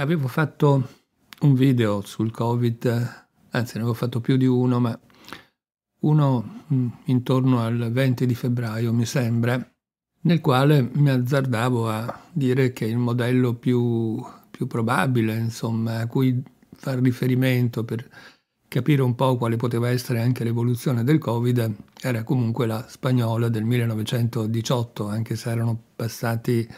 Avevo fatto un video sul Covid, anzi ne avevo fatto più di uno, ma uno intorno al 20 di febbraio, mi sembra, nel quale mi azzardavo a dire che il modello più probabile, insomma, a cui far riferimento per capire un po' quale poteva essere anche l'evoluzione del Covid, era comunque la spagnola del 1918, anche se erano passati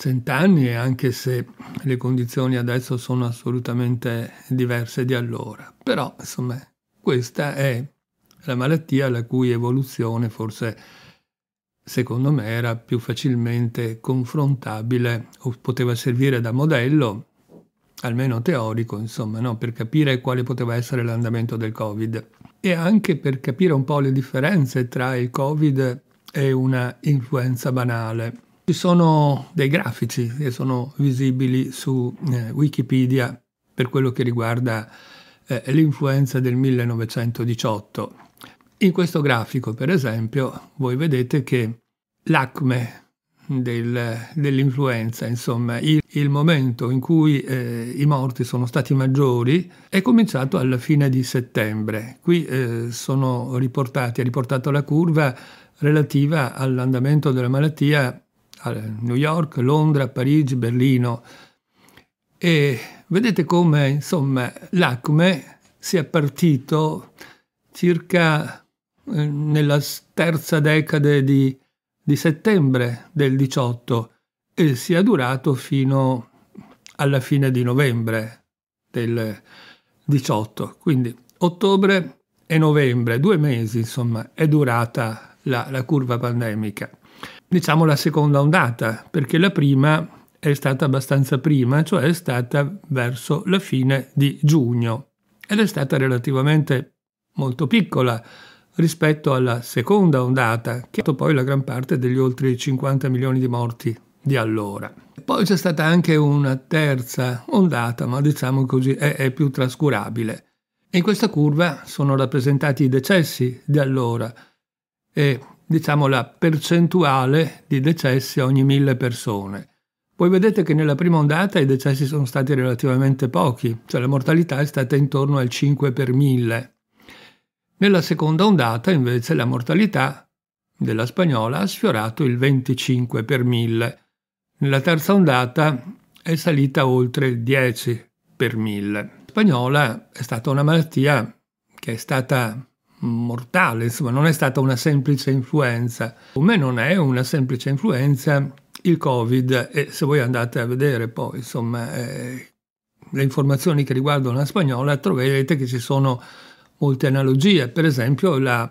100 anni e anche se le condizioni adesso sono assolutamente diverse di allora. Però, insomma, questa è la malattia la cui evoluzione forse, secondo me, era più facilmente confrontabile o poteva servire da modello, almeno teorico, insomma, no? Per capire quale poteva essere l'andamento del Covid e anche per capire un po' le differenze tra il Covid e una influenza banale. Ci sono dei grafici che sono visibili su Wikipedia per quello che riguarda l'influenza del 1918. In questo grafico, per esempio, voi vedete che l'acme dell'influenza, insomma, il momento in cui i morti sono stati maggiori è cominciato alla fine di settembre. Qui è riportata la curva relativa all'andamento della malattia a New York, Londra, Parigi, Berlino, e vedete come, insomma, l'acme sia partito circa nella terza decade di settembre del 18 e sia durato fino alla fine di novembre del 18. Quindi ottobre e novembre, 2 mesi, insomma, è durata la curva pandemica. Diciamo la seconda ondata, perché la prima è stata abbastanza prima, cioè è stata verso la fine di giugno ed è stata relativamente molto piccola rispetto alla seconda ondata, che ha poi la gran parte degli oltre 50 milioni di morti di allora. Poi c'è stata anche una terza ondata, ma diciamo così è più trascurabile. E in questa curva sono rappresentati i decessi di allora e, diciamo, la percentuale di decessi ogni 1000 persone. Voi vedete che nella prima ondata i decessi sono stati relativamente pochi, cioè la mortalità è stata intorno al 5 per 1000. Nella seconda ondata, invece, la mortalità della spagnola ha sfiorato il 25 per 1000. Nella terza ondata è salita oltre il 10 per 1000. La spagnola è stata una malattia che è stata mortale, insomma, non è stata una semplice influenza. Come non è una semplice influenza il Covid, e se voi andate a vedere poi, insomma, le informazioni che riguardano la spagnola, troverete che ci sono molte analogie, per esempio la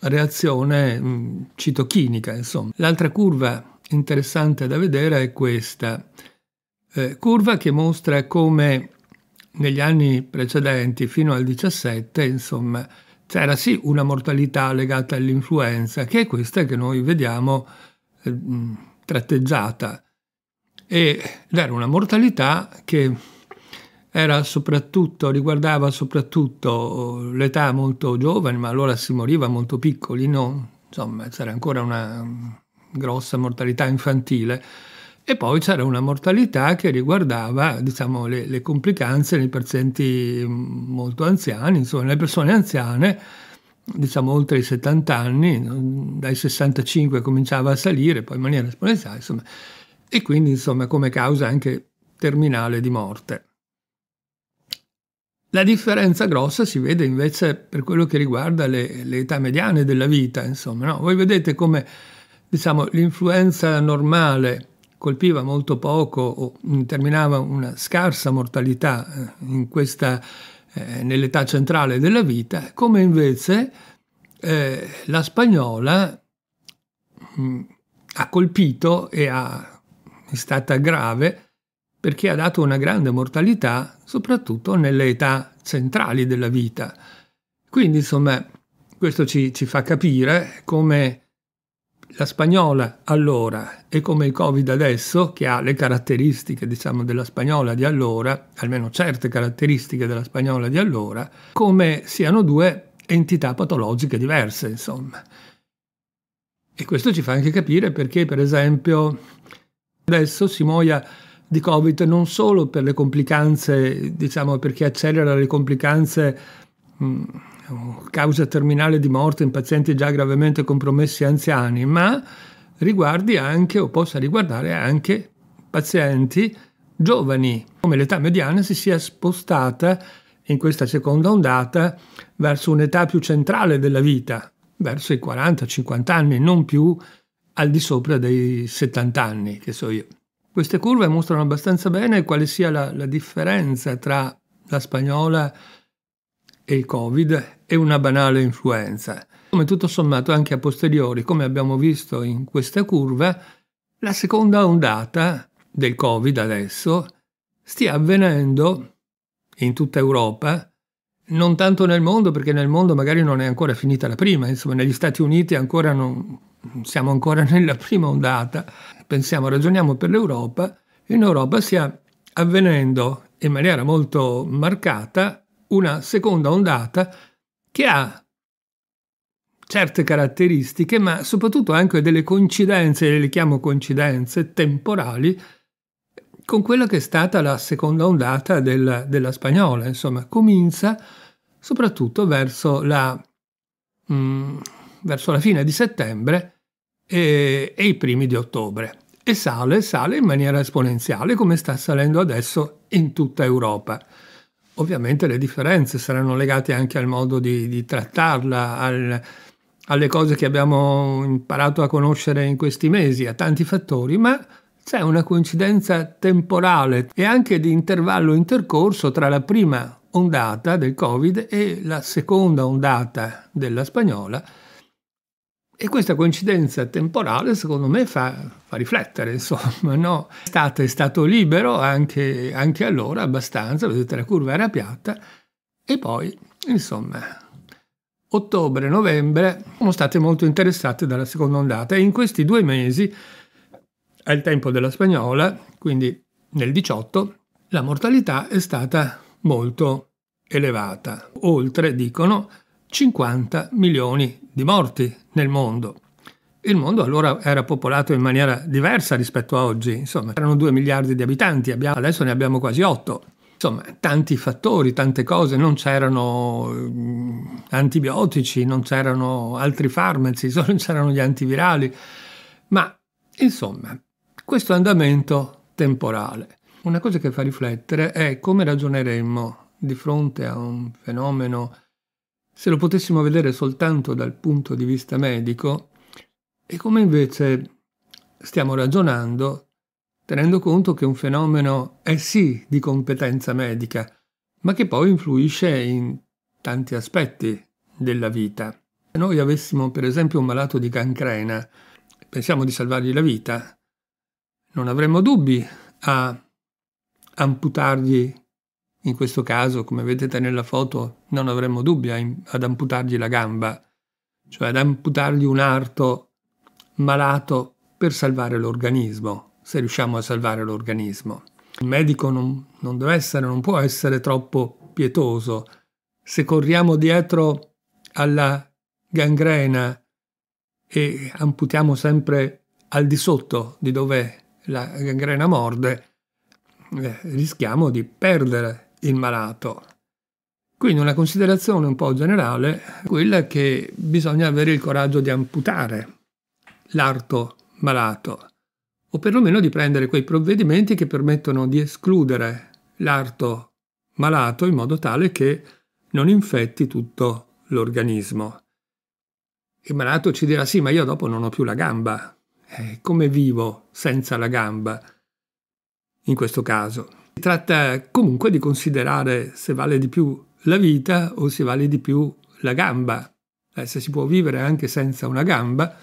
reazione citochinica, insomma. L'altra curva interessante da vedere è questa curva che mostra come negli anni precedenti, fino al 17, insomma, c'era sì una mortalità legata all'influenza, che è questa che noi vediamo tratteggiata, ed era una mortalità che riguardava soprattutto l'età molto giovane, ma allora si moriva molto piccoli, no? Insomma, c'era ancora una grossa mortalità infantile, e poi c'era una mortalità che riguardava, diciamo, le complicanze nei pazienti molto anziani, insomma, le persone anziane, diciamo, oltre i 70 anni, dai 65 cominciava a salire, poi in maniera esponenziale, insomma, e quindi, insomma, come causa anche terminale di morte. La differenza grossa si vede invece per quello che riguarda le età mediane della vita, insomma, no? Voi vedete come, diciamo, l'influenza normale colpiva molto poco o determinava una scarsa mortalità nell'età centrale della vita, come invece la spagnola ha colpito e è stata grave perché ha dato una grande mortalità soprattutto nelle età centrali della vita. Quindi, insomma, questo ci fa capire come la spagnola allora e come il Covid adesso, che ha le caratteristiche, diciamo, della spagnola di allora, almeno certe caratteristiche della spagnola di allora, come siano due entità patologiche diverse, insomma. E questo ci fa anche capire perché, per esempio, adesso si muoia di Covid, non solo per le complicanze, diciamo, perché accelera le complicanze, causa terminale di morte in pazienti già gravemente compromessi anziani, ma riguardi anche, o possa riguardare anche, pazienti giovani, come l'età mediana si sia spostata in questa seconda ondata verso un'età più centrale della vita, verso i 40-50 anni, non più al di sopra dei 70 anni, che so io. Queste curve mostrano abbastanza bene quale sia la differenza tra la spagnola e il Covid e una banale influenza. Come tutto sommato anche a posteriori, come abbiamo visto in questa curva, la seconda ondata del Covid adesso stia avvenendo in tutta Europa, non tanto nel mondo, perché nel mondo magari non è ancora finita la prima, insomma negli Stati Uniti ancora non... siamo ancora nella prima ondata. Pensiamo, ragioniamo per l'Europa. In Europa sta avvenendo in maniera molto marcata una seconda ondata che ha certe caratteristiche, ma soprattutto anche delle coincidenze, le chiamo coincidenze temporali, con quella che è stata la seconda ondata della spagnola. Insomma, comincia soprattutto verso la fine di settembre e i primi di ottobre, e sale in maniera esponenziale, come sta salendo adesso in tutta Europa. Ovviamente le differenze saranno legate anche al modo di trattarla, alle cose che abbiamo imparato a conoscere in questi mesi, a tanti fattori, ma c'è una coincidenza temporale e anche di intervallo intercorso tra la prima ondata del Covid e la seconda ondata della spagnola. E questa coincidenza temporale, secondo me, fa riflettere, insomma, no? L'estate è stato libero, anche allora abbastanza, vedete la curva era piatta, e poi, insomma, ottobre-novembre sono state molto interessate dalla seconda ondata, e in questi 2 mesi, al tempo della spagnola, quindi nel 18, la mortalità è stata molto elevata, oltre, dicono, 50 milioni di morti nel mondo. Il mondo allora era popolato in maniera diversa rispetto a oggi, insomma, erano 2 miliardi di abitanti, adesso ne abbiamo quasi 8. Insomma, tanti fattori, tante cose, non c'erano antibiotici, non c'erano altri farmaci, non c'erano gli antivirali, ma insomma, questo andamento temporale. Una cosa che fa riflettere è come ragioneremmo di fronte a un fenomeno, se lo potessimo vedere soltanto dal punto di vista medico, e come invece stiamo ragionando tenendo conto che un fenomeno è sì di competenza medica, ma che poi influisce in tanti aspetti della vita. Se noi avessimo per esempio un malato di cancrena, pensiamo di salvargli la vita, non avremmo dubbi a amputargli, in questo caso, come vedete nella foto, non avremmo dubbi ad amputargli la gamba, cioè ad amputargli un arto malato per salvare l'organismo, se riusciamo a salvare l'organismo. Il medico non deve essere, non può essere troppo pietoso. Se corriamo dietro alla gangrena e amputiamo sempre al di sotto di dove la gangrena morde, rischiamo di perdere il malato. Quindi una considerazione un po' generale è quella che bisogna avere il coraggio di amputare l'arto malato, o perlomeno di prendere quei provvedimenti che permettono di escludere l'arto malato in modo tale che non infetti tutto l'organismo. Il malato ci dirà: sì, ma io dopo non ho più la gamba, come vivo senza la gamba? In questo caso si tratta comunque di considerare se vale di più la vita o se vale di più la gamba, se si può vivere anche senza una gamba,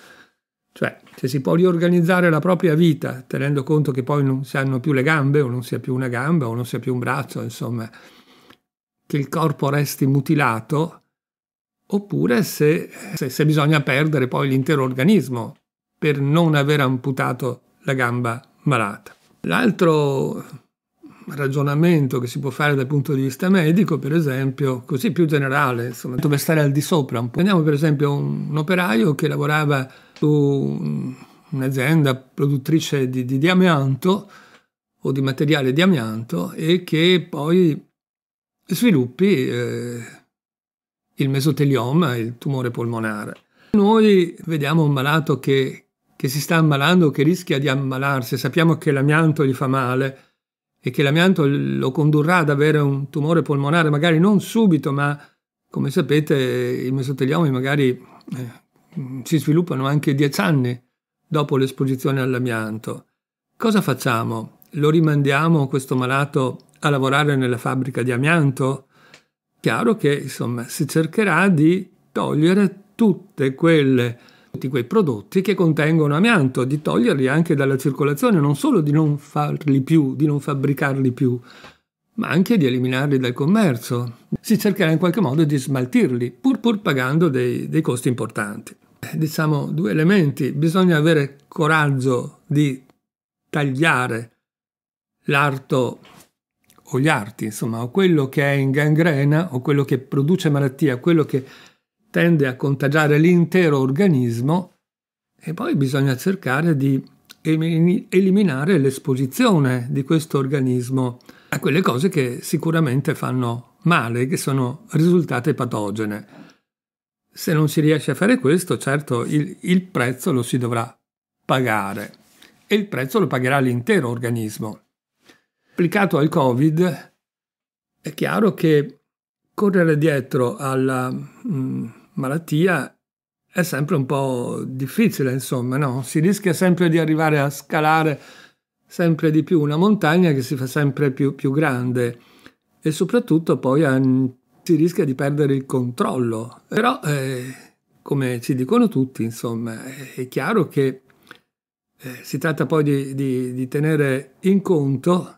cioè se si può riorganizzare la propria vita tenendo conto che poi non si hanno più le gambe, o non si ha più una gamba, o non si ha più un braccio, insomma, che il corpo resti mutilato, oppure se bisogna perdere poi l'intero organismo per non aver amputato la gamba malata. L'altro ragionamento che si può fare dal punto di vista medico, per esempio, così più generale, insomma, dove stare al di sopra un po'. Prendiamo per esempio un operaio che lavorava su un'azienda produttrice di amianto, o di materiale di amianto, e che poi sviluppi il mesotelioma, il tumore polmonare. Noi vediamo un malato che si sta ammalando, che rischia di ammalarsi, sappiamo che l'amianto gli fa male e che l'amianto lo condurrà ad avere un tumore polmonare, magari non subito, ma come sapete i mesoteliomi magari si sviluppano anche 10 anni dopo l'esposizione all'amianto. Cosa facciamo? Lo rimandiamo, questo malato, a lavorare nella fabbrica di amianto? Chiaro che, insomma, si cercherà di togliere tutti quei prodotti che contengono amianto, di toglierli anche dalla circolazione, non solo di non farli più, di non fabbricarli più, ma anche di eliminarli dal commercio. Si cercherà in qualche modo di smaltirli, pur pagando dei costi importanti. Diciamo 2 elementi: bisogna avere coraggio di tagliare l'arto o gli arti, insomma, o quello che è in gangrena, o quello che produce malattia, quello che tende a contagiare l'intero organismo. E poi bisogna cercare di eliminare l'esposizione di questo organismo a quelle cose che sicuramente fanno male, che sono risultate patogene. Se non si riesce a fare questo, certo il prezzo lo si dovrà pagare, e il prezzo lo pagherà l'intero organismo. Applicato al Covid, è chiaro che correre dietro alla malattia è sempre un po' difficile, insomma, no? Si rischia sempre di arrivare a scalare sempre di più una montagna che si fa sempre più grande, e soprattutto poi si rischia di perdere il controllo. Però, come ci dicono tutti, insomma, è chiaro che si tratta poi di tenere in conto,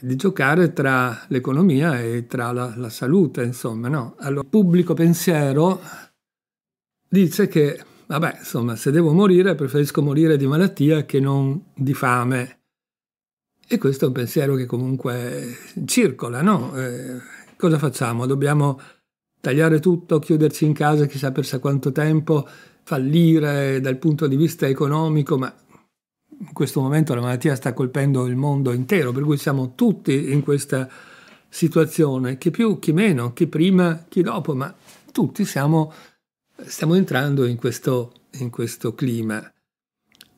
di giocare tra l'economia e tra la salute, insomma, no? Allora, il pubblico pensiero dice che, vabbè, insomma, se devo morire preferisco morire di malattia che non di fame. E questo è un pensiero che comunque circola, no? Cosa facciamo? Dobbiamo tagliare tutto, chiuderci in casa chissà per quanto tempo, fallire dal punto di vista economico? Ma in questo momento la malattia sta colpendo il mondo intero, per cui siamo tutti in questa situazione, chi più, chi meno, chi prima, chi dopo, ma tutti stiamo entrando in questo clima.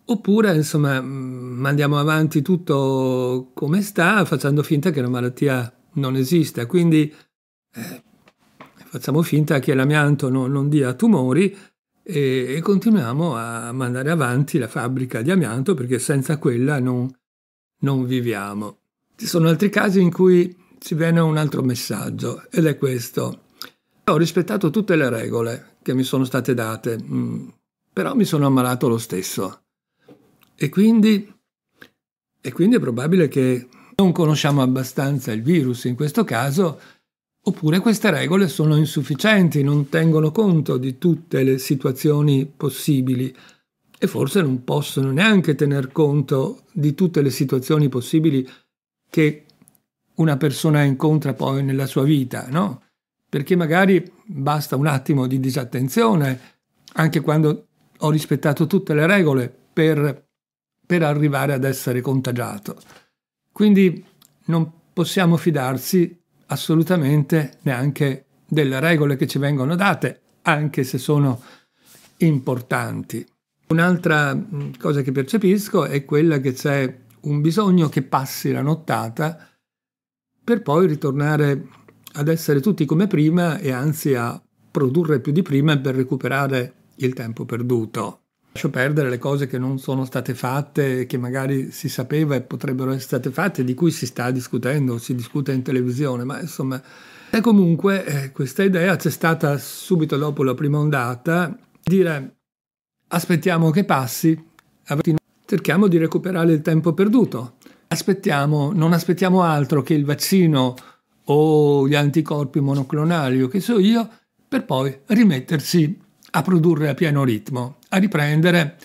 Oppure, insomma, mandiamo avanti tutto come sta, facendo finta che la malattia non esista, quindi facciamo finta che l'amianto non dia tumori, e continuiamo a mandare avanti la fabbrica di amianto, perché senza quella non viviamo. Ci sono altri casi in cui ci viene un altro messaggio, ed è questo: ho rispettato tutte le regole che mi sono state date, però mi sono ammalato lo stesso, e quindi è probabile che non conosciamo abbastanza il virus in questo caso. Oppure queste regole sono insufficienti, non tengono conto di tutte le situazioni possibili, e forse non possono neanche tener conto di tutte le situazioni possibili che una persona incontra poi nella sua vita, no? Perché magari basta un attimo di disattenzione, anche quando ho rispettato tutte le regole, per arrivare ad essere contagiato. Quindi non possiamo fidarsi assolutamente neanche delle regole che ci vengono date, anche se sono importanti. Un'altra cosa che percepisco è quella che c'è un bisogno che passi la nottata per poi ritornare ad essere tutti come prima, e anzi a produrre più di prima per recuperare il tempo perduto. Lascio perdere le cose che non sono state fatte, che magari si sapeva e potrebbero essere state fatte, di cui si sta discutendo, si discute in televisione, ma insomma. E comunque questa idea c'è stata subito dopo la prima ondata: dire aspettiamo che passi, cerchiamo di recuperare il tempo perduto, non aspettiamo altro che il vaccino o gli anticorpi monoclonali o che so io, per poi rimettersi a produrre a pieno ritmo, a riprendere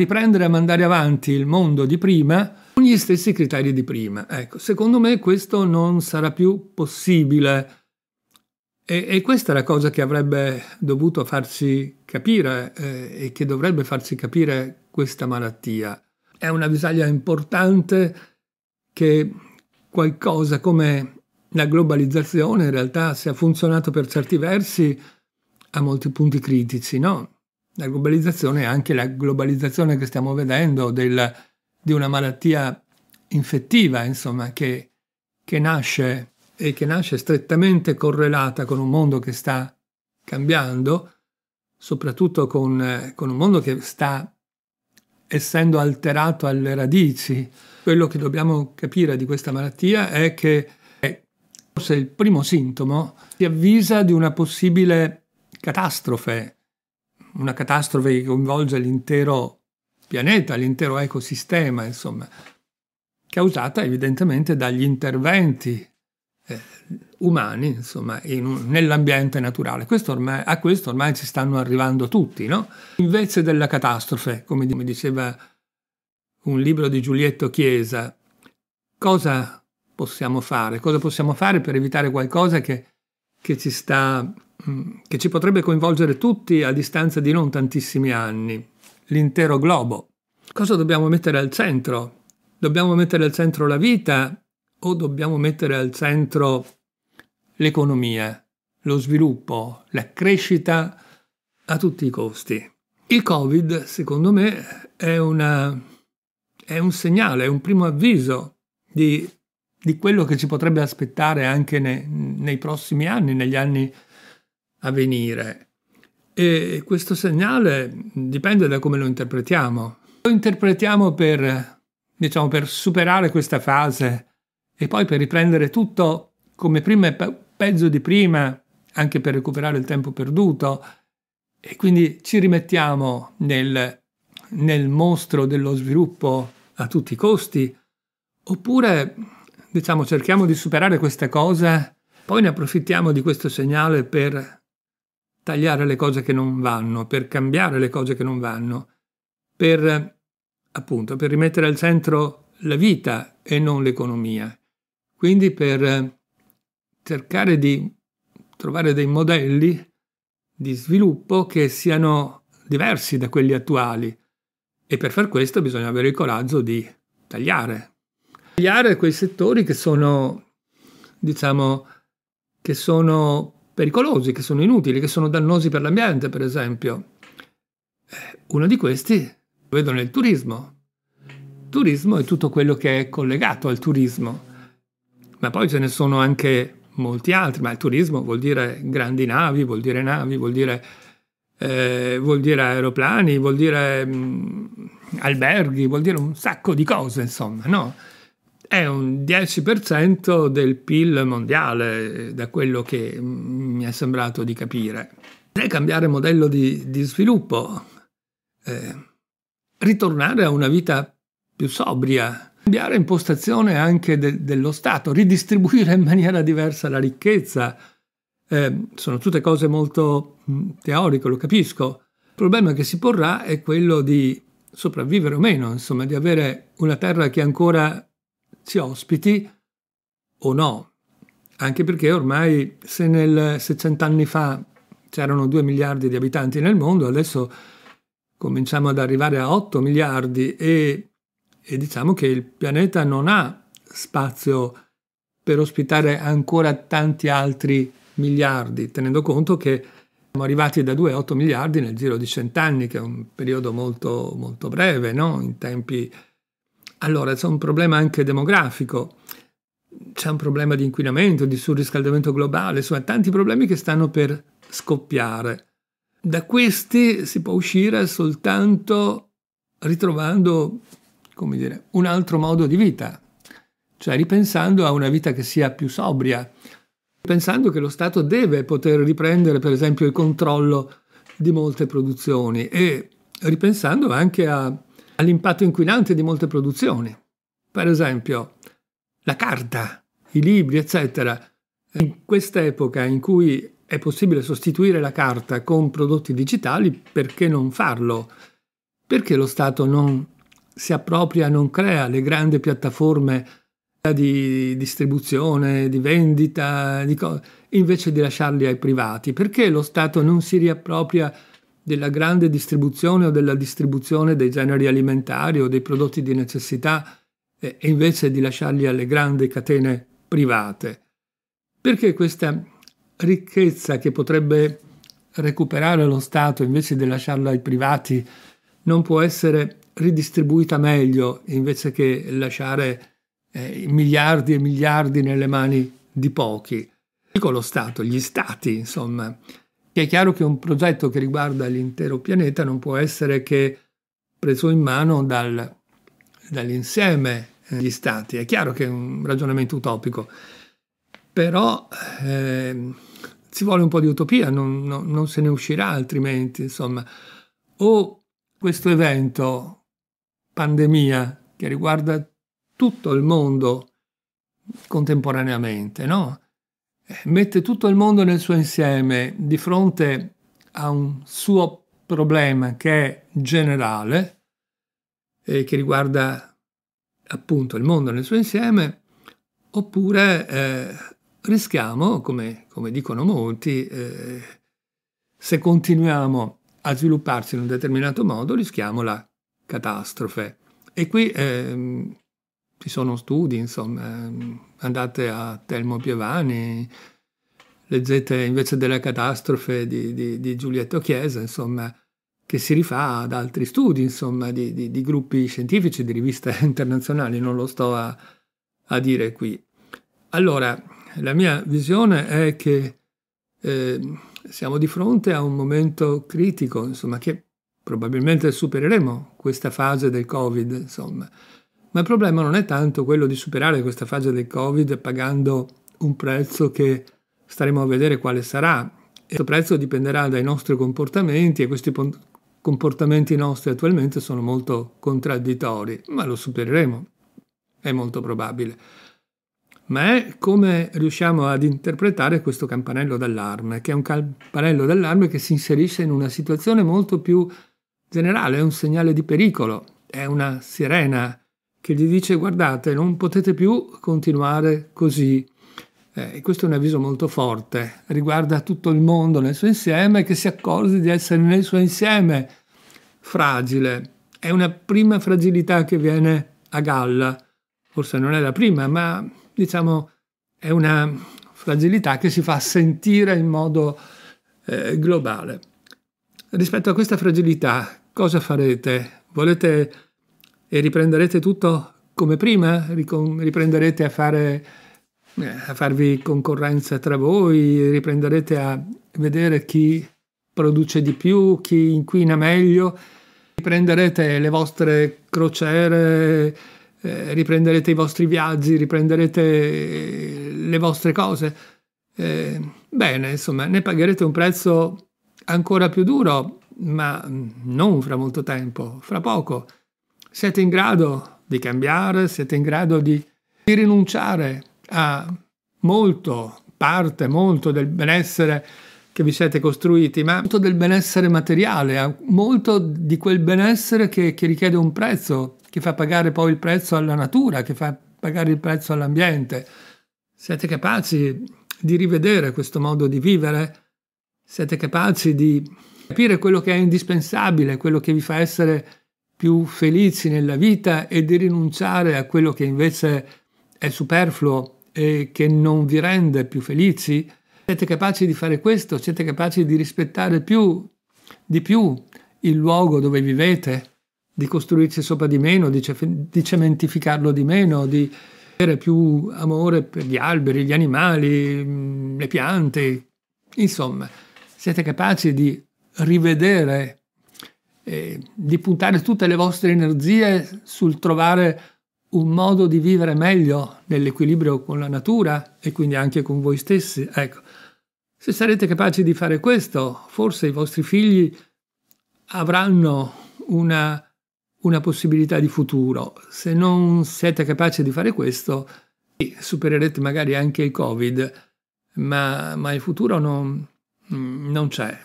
a mandare avanti il mondo di prima con gli stessi criteri di prima. Ecco, secondo me questo non sarà più possibile, e questa è la cosa che avrebbe dovuto farci capire, e che dovrebbe farci capire questa malattia. È una avvisaglia importante che qualcosa come la globalizzazione in realtà, se ha funzionato per certi versi, ha molti punti critici, no? La globalizzazione è anche la globalizzazione che stiamo vedendo di una malattia infettiva, insomma, che nasce e che nasce strettamente correlata con un mondo che sta cambiando, soprattutto con un mondo che sta essendo alterato alle radici. Quello che dobbiamo capire di questa malattia è che forse il primo sintomo ti avvisa di una possibile catastrofe, una catastrofe che coinvolge l'intero pianeta, l'intero ecosistema, insomma, causata evidentemente dagli interventi umani, insomma, nell'ambiente naturale. A questo ormai ci stanno arrivando tutti, no? Invece della catastrofe, come diceva un libro di Giulietto Chiesa, cosa possiamo fare? Cosa possiamo fare per evitare qualcosa che ci potrebbe coinvolgere tutti a distanza di non tantissimi anni, l'intero globo? Cosa dobbiamo mettere al centro? Dobbiamo mettere al centro la vita o dobbiamo mettere al centro l'economia, lo sviluppo, la crescita a tutti i costi? Il Covid, secondo me, è un segnale, è un primo avviso di quello che ci potrebbe aspettare anche nei prossimi anni, negli anni a venire. E questo segnale dipende da come lo interpretiamo. Lo interpretiamo per superare questa fase e poi per riprendere tutto come prima e peggio di prima, anche per recuperare il tempo perduto, e quindi ci rimettiamo nel mostro dello sviluppo a tutti i costi, oppure cerchiamo di superare questa cosa, poi ne approfittiamo di questo segnale per tagliare le cose che non vanno, per cambiare le cose che non vanno, per rimettere al centro la vita e non l'economia. Quindi per cercare di trovare dei modelli di sviluppo che siano diversi da quelli attuali, e per far questo bisogna avere il coraggio di tagliare quei settori che sono, che sono pericolosi, che sono inutili, che sono dannosi per l'ambiente, per esempio. Uno di questi lo vedo nel turismo. Turismo è tutto quello che è collegato al turismo, ma poi ce ne sono anche molti altri. Ma il turismo vuol dire grandi navi, vuol dire navi, vuol dire aeroplani, vuol dire alberghi, vuol dire un sacco di cose, insomma, no? È un 10% del PIL mondiale, da quello che mi è sembrato di capire. Per cambiare modello di sviluppo, ritornare a una vita più sobria, cambiare impostazione anche dello Stato, ridistribuire in maniera diversa la ricchezza. Sono tutte cose molto teoriche, lo capisco. Il problema che si porrà è quello di sopravvivere o meno, insomma, di avere una terra che ancora ci ospiti o no. Anche perché ormai, se 100 anni fa c'erano 2 miliardi di abitanti nel mondo, adesso cominciamo ad arrivare a 8 miliardi e diciamo che il pianeta non ha spazio per ospitare ancora tanti altri miliardi, tenendo conto che siamo arrivati da 2 a 8 miliardi nel giro di 100 anni, che è un periodo molto, molto breve, no? In tempi. Allora c'è un problema anche demografico, c'è un problema di inquinamento, di surriscaldamento globale, insomma tanti problemi che stanno per scoppiare. Da questi si può uscire soltanto ritrovando, come dire, un altro modo di vita, cioè ripensando a una vita che sia più sobria, pensando che lo Stato deve poter riprendere per esempio il controllo di molte produzioni e ripensando anche all'impatto inquinante di molte produzioni, per esempio la carta, i libri, eccetera. In questa epoca in cui è possibile sostituire la carta con prodotti digitali, perché non farlo? Perché lo Stato non si appropria, non crea le grandi piattaforme di distribuzione, di vendita, invece di lasciarli ai privati? Perché lo Stato non si riappropria della grande distribuzione o della distribuzione dei generi alimentari o dei prodotti di necessità e invece di lasciarli alle grandi catene private. Perché questa ricchezza che potrebbe recuperare lo Stato invece di lasciarla ai privati non può essere ridistribuita meglio invece che lasciare miliardi e miliardi nelle mani di pochi? Dico lo Stato, gli Stati, insomma. È chiaro che un progetto che riguarda l'intero pianeta non può essere che preso in mano dall'insieme degli Stati. È chiaro che è un ragionamento utopico, però ci vuole un po' di utopia, non se ne uscirà altrimenti, insomma. O questo evento, pandemia, che riguarda tutto il mondo contemporaneamente, no? Mette tutto il mondo nel suo insieme di fronte a un suo problema che è generale e che riguarda appunto il mondo nel suo insieme, oppure rischiamo, come dicono molti, se continuiamo a svilupparsi in un determinato modo, rischiamo la catastrofe. E qui ci sono studi, insomma, andate a Telmo Piovani, leggete invece della catastrofe di Giulietto Chiesa, insomma, che si rifà ad altri studi, insomma, di gruppi scientifici, di riviste internazionali, non lo sto a dire qui. Allora, la mia visione è che siamo di fronte a un momento critico, insomma, che probabilmente supereremo questa fase del Covid, insomma. Ma il problema non è tanto quello di superare questa fase del Covid pagando un prezzo che staremo a vedere quale sarà. E questo prezzo dipenderà dai nostri comportamenti, e questi comportamenti nostri attualmente sono molto contraddittori, ma lo supereremo, è molto probabile. Ma è come riusciamo ad interpretare questo campanello d'allarme, che è un campanello d'allarme che si inserisce in una situazione molto più generale, è un segnale di pericolo, è una sirena che gli dice: guardate, non potete più continuare così. Questo è un avviso molto forte, riguarda tutto il mondo nel suo insieme, che si accorge di essere nel suo insieme fragile. È una prima fragilità che viene a galla, forse non è la prima, ma diciamo è una fragilità che si fa sentire in modo globale. Rispetto a questa fragilità, cosa farete? Volete... e riprenderete tutto come prima? Riprenderete a farvi concorrenza tra voi? Riprenderete a vedere chi produce di più, chi inquina meglio? Riprenderete le vostre crociere? Riprenderete i vostri viaggi? Riprenderete le vostre cose? Bene, insomma, ne pagherete un prezzo ancora più duro, ma non fra molto tempo, fra poco. Siete in grado di cambiare, siete in grado di rinunciare a molto del benessere che vi siete costruiti, ma molto del benessere materiale, a molto di quel benessere che richiede un prezzo, che fa pagare poi il prezzo alla natura, che fa pagare il prezzo all'ambiente. Siete capaci di rivedere questo modo di vivere? Siete capaci di capire quello che è indispensabile, quello che vi fa essere più felici nella vita, e di rinunciare a quello che invece è superfluo e che non vi rende più felici? Siete capaci di fare questo? Siete capaci di rispettare di più il luogo dove vivete, di costruirci sopra di meno, di cementificarlo di meno, di avere più amore per gli alberi, gli animali, le piante? Insomma, siete capaci di rivedere, di puntare tutte le vostre energie sul trovare un modo di vivere meglio nell'equilibrio con la natura e quindi anche con voi stessi? Ecco, se sarete capaci di fare questo, forse i vostri figli avranno una possibilità di futuro. Se non siete capaci di fare questo, supererete magari anche il Covid, ma il futuro non ce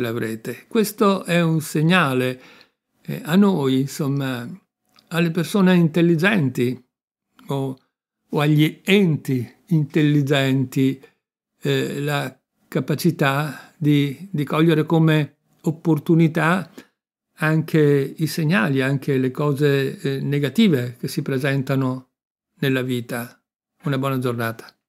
l'avrete. Questo è un segnale a noi, insomma, alle persone intelligenti o agli enti intelligenti, la capacità di cogliere come opportunità anche i segnali, anche le cose negative che si presentano nella vita. Una buona giornata.